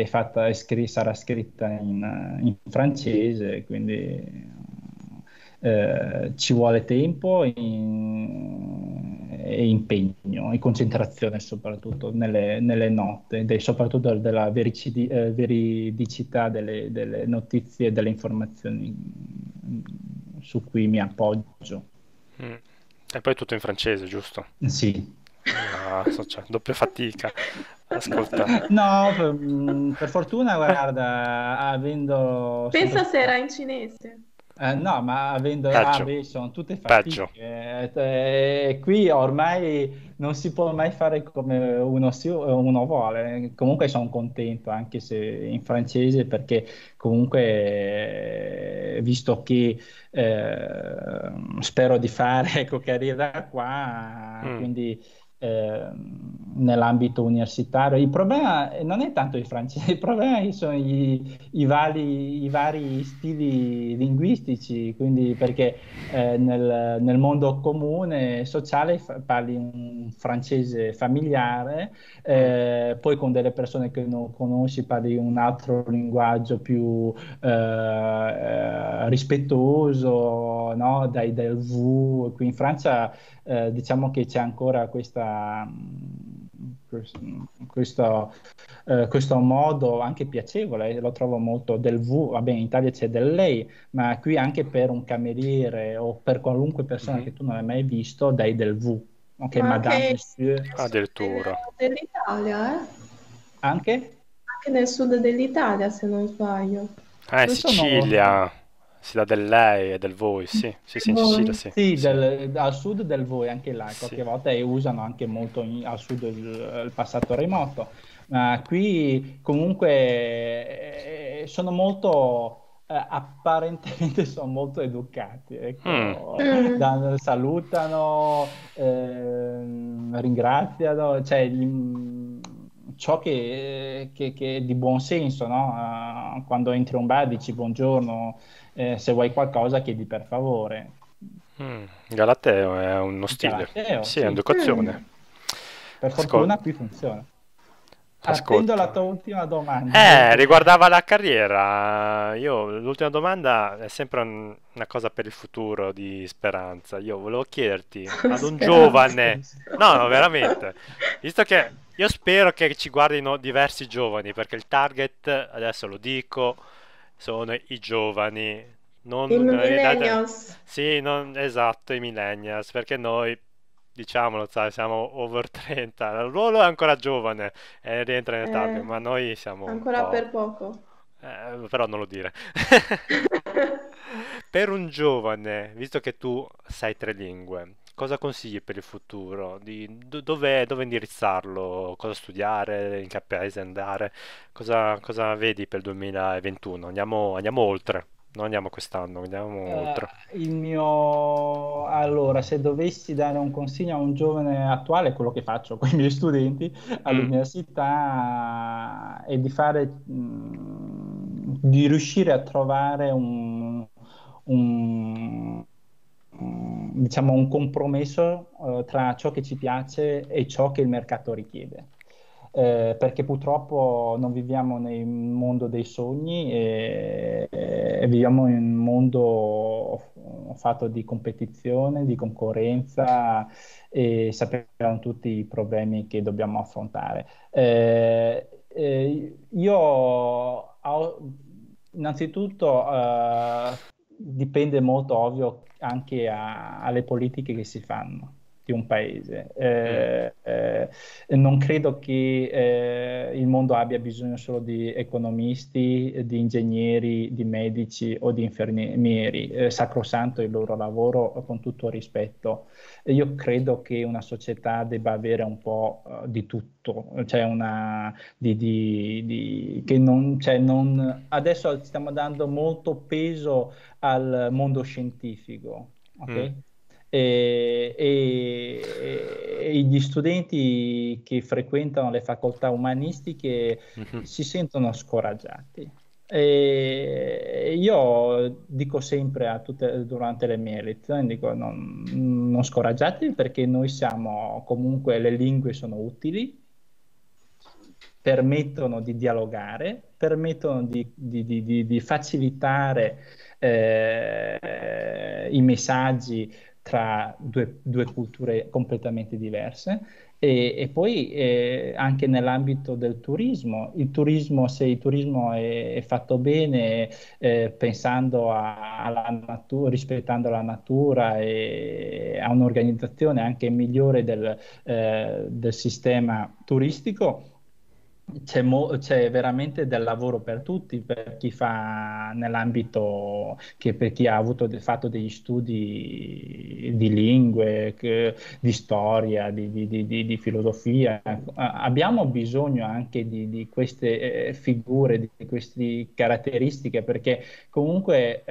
sarà scritta in francese, quindi ci vuole tempo e impegno e concentrazione soprattutto nelle note, soprattutto della veridicità delle notizie e delle informazioni su cui mi appoggio. E poi tutto in francese, giusto? Sì. Doppia fatica. Ascolta. No, per fortuna, guarda, avendo... Pensa se era in cinese. No, ma avendo sono tutte fatiche. Qui ormai non si può mai fare come uno vuole. Comunque sono contento anche se in francese, perché comunque visto che spero di fare carriera qua, quindi nell'ambito universitario il problema non è tanto il francese, il problema sono i vari stili linguistici, quindi perché nel mondo comune sociale parli un francese familiare, poi con delle persone che non conosci parli un altro linguaggio più rispettoso, no? Dai del V qui in Francia diciamo che c'è ancora questo modo anche piacevole, lo trovo molto, del V, va bene, in Italia c'è del lei, ma qui anche per un cameriere o per qualunque persona che tu non hai mai visto dai del V, ok, ma madame, monsieur, addirittura dell'Italia, anche nel sud dell'Italia se non sbaglio. Sicilia, no? Si dà del lei e del voi, sì, in Sicilia, al sud del voi, anche là, qualche volta, e usano anche molto al sud il passato remoto, ma qui comunque sono molto... apparentemente sono molto educati, ecco. Salutano, ringraziano, cioè ciò che è di buon senso, no? Quando entri in un bar dici buongiorno, se vuoi qualcosa chiedi per favore. Galateo è uno stile, è un'educazione. Per fortuna qui funziona. Ascolta, attendo la tua ultima domanda. Riguardava la carriera. L'ultima domanda è sempre una cosa per il futuro, di speranza. Io volevo chiederti, ad un giovane, no, veramente, visto che io spero che ci guardino diversi giovani, perché il target, adesso lo dico, sono i giovani, non i millennials. Esatto, i millennials, perché noi, diciamolo, siamo over 30, il ruolo è ancora giovane, rientra nel target, ma noi siamo ancora per poco, però non lo dire. Per un giovane, visto che tu sai 3 lingue, cosa consigli per il futuro? Dove indirizzarlo? Cosa studiare? In che paese andare? Cosa vedi per il 2021? Andiamo oltre. Non andiamo quest'anno, andiamo oltre. Allora, se dovessi dare un consiglio a un giovane attuale, quello che faccio con i miei studenti all'università è di riuscire a trovare un compromesso tra ciò che ci piace e ciò che il mercato richiede. Perché purtroppo non viviamo nel mondo dei sogni, e viviamo in un mondo fatto di competizione, di concorrenza, e sappiamo tutti i problemi che dobbiamo affrontare. Innanzitutto dipende molto, ovvio, anche alle politiche che si fanno di un paese. Non credo che il mondo abbia bisogno solo di economisti, di ingegneri, di medici o di infermieri, sacrosanto il loro lavoro, con tutto rispetto. Io credo che una società debba avere un po' di tutto, cioè adesso stiamo dando molto peso al mondo scientifico, ok? E gli studenti che frequentano le facoltà umanistiche si sentono scoraggiati. Io dico sempre durante le mie lezioni, dico non scoraggiatevi, perché noi siamo comunque, le lingue sono utili, permettono di dialogare, permettono di facilitare i messaggi tra due culture completamente diverse, e poi anche nell'ambito del turismo. Se il turismo è fatto bene, pensando alla natura, rispettando la natura, e a un'organizzazione anche migliore del sistema turistico, c'è veramente del lavoro per tutti, per chi fa nell'ambito, che per chi ha fatto degli studi di lingue, di storia, di filosofia. Abbiamo bisogno anche di queste figure, di queste caratteristiche, perché comunque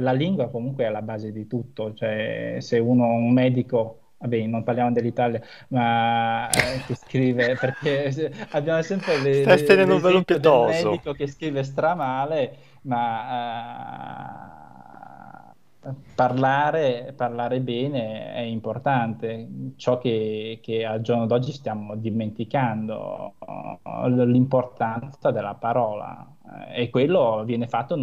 la lingua comunque è la base di tutto. Cioè, se uno, un medico, vabbè, non parliamo dell'Italia, ma che scrive, perché abbiamo sempre l'esempio del medico che scrive stramale, ma parlare bene è importante, ciò che al giorno d'oggi stiamo dimenticando, l'importanza della parola. E quello viene fatto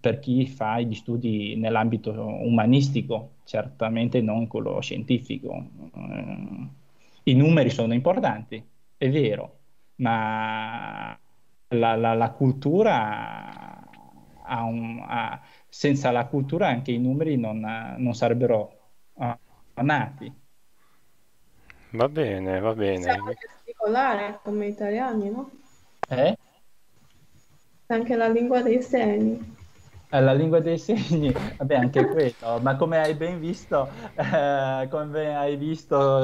per chi fa gli studi nell'ambito umanistico, certamente non quello scientifico. I numeri sono importanti, è vero, ma la cultura senza la cultura anche i numeri non sarebbero nati. Va bene. Siamo particolari come italiani, no? Anche la lingua dei segni. La lingua dei segni, vabbè, anche quello, ma come hai ben visto,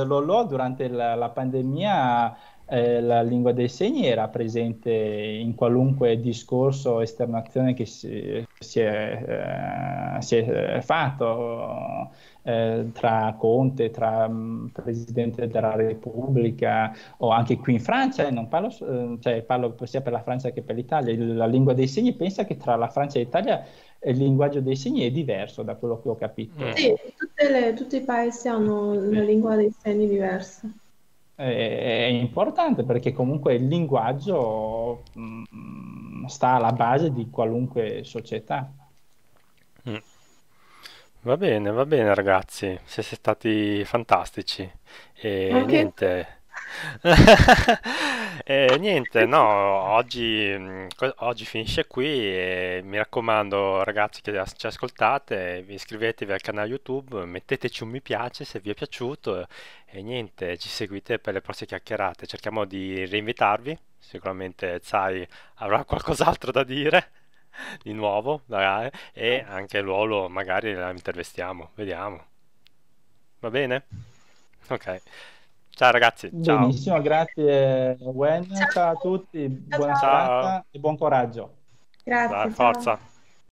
Lolo, durante la pandemia la lingua dei segni era presente in qualunque discorso o esternazione che si è fatto tra Conte, tra Presidente della Repubblica o anche qui in Francia, non parlo, cioè, parlo sia per la Francia che per l'Italia. La lingua dei segni, pensa che tra la Francia e l'Italia il linguaggio dei segni è diverso da quello che ho capito. Sì, tutti i paesi hanno una lingua dei segni diversa. È importante perché comunque il linguaggio sta alla base di qualunque società. Va bene ragazzi, siete stati fantastici e okay. Niente. E niente, no, oggi finisce qui e mi raccomando ragazzi che ci ascoltate, vi iscrivetevi al canale YouTube, metteteci un mi piace se vi è piaciuto e niente, ci seguite per le prossime chiacchierate, cerchiamo di reinvitarvi, sicuramente Cai avrà qualcos'altro da dire di nuovo magari, e anche Luoluo magari la intervistiamo, vediamo, va bene? Ok. Ciao ragazzi, ciao. Benissimo, grazie Wen, ciao a tutti, buona serata e buon coraggio. Grazie. Dai, forza. Ciao.